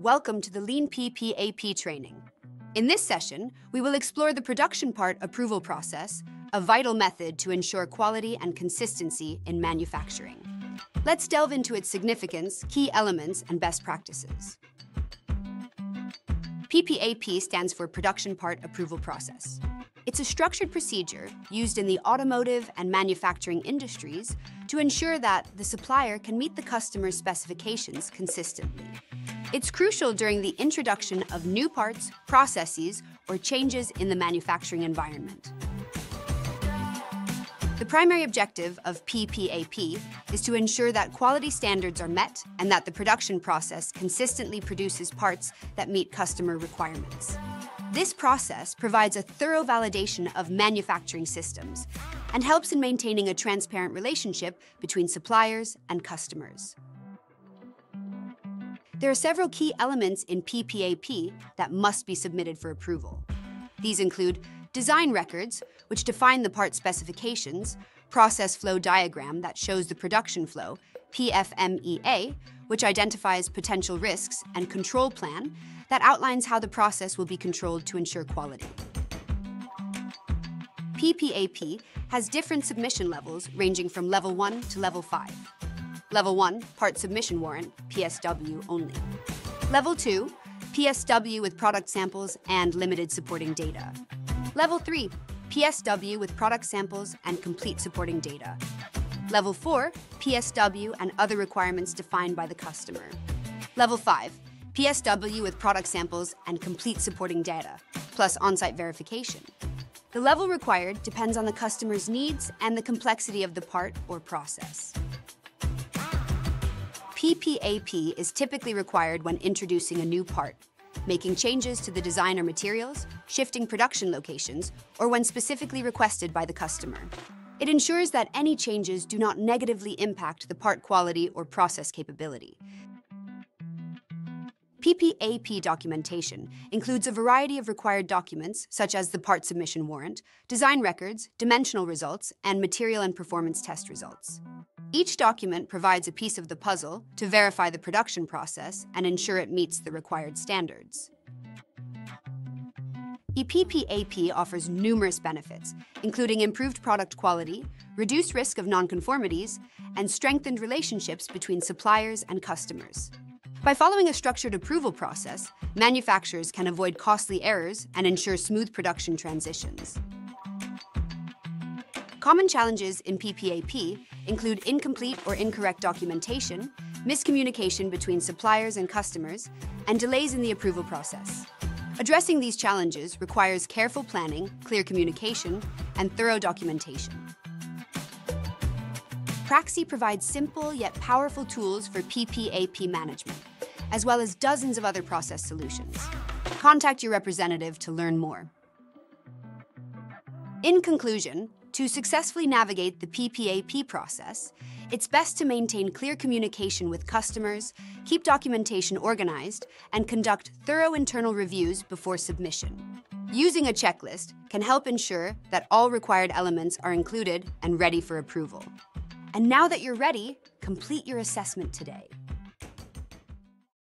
Welcome to the Lean PPAP training. In this session, we will explore the production part approval process, a vital method to ensure quality and consistency in manufacturing. Let's delve into its significance, key elements, and best practices. PPAP stands for Production Part Approval Process. It's a structured procedure used in the automotive and manufacturing industries to ensure that the supplier can meet the customer's specifications consistently. It's crucial during the introduction of new parts, processes, or changes in the manufacturing environment. The primary objective of PPAP is to ensure that quality standards are met and that the production process consistently produces parts that meet customer requirements. This process provides a thorough validation of manufacturing systems and helps in maintaining a transparent relationship between suppliers and customers. There are several key elements in PPAP that must be submitted for approval. These include design records, which define the part specifications, process flow diagram that shows the production flow, PFMEA, which identifies potential risks, and control plan that outlines how the process will be controlled to ensure quality. PPAP has different submission levels ranging from level 1 to level 5. Level 1, part submission warrant, PSW only. Level 2, PSW with product samples and limited supporting data. Level 3, PSW with product samples and complete supporting data. Level 4, PSW and other requirements defined by the customer. Level 5, PSW with product samples and complete supporting data, plus on-site verification. The level required depends on the customer's needs and the complexity of the part or process. PPAP is typically required when introducing a new part, making changes to the design or materials, shifting production locations, or when specifically requested by the customer. It ensures that any changes do not negatively impact the part quality or process capability. PPAP documentation includes a variety of required documents, such as the part submission warrant, design records, dimensional results, and material and performance test results. Each document provides a piece of the puzzle to verify the production process and ensure it meets the required standards. PPAP offers numerous benefits, including improved product quality, reduced risk of nonconformities, and strengthened relationships between suppliers and customers. By following a structured approval process, manufacturers can avoid costly errors and ensure smooth production transitions. Common challenges in PPAP include incomplete or incorrect documentation, miscommunication between suppliers and customers, and delays in the approval process. Addressing these challenges requires careful planning, clear communication, and thorough documentation. Praxie provides simple yet powerful tools for PPAP management, as well as dozens of other process solutions. Contact your representative to learn more. In conclusion, to successfully navigate the PPAP process, it's best to maintain clear communication with customers, keep documentation organized, and conduct thorough internal reviews before submission. Using a checklist can help ensure that all required elements are included and ready for approval. And now that you're ready, complete your assessment today.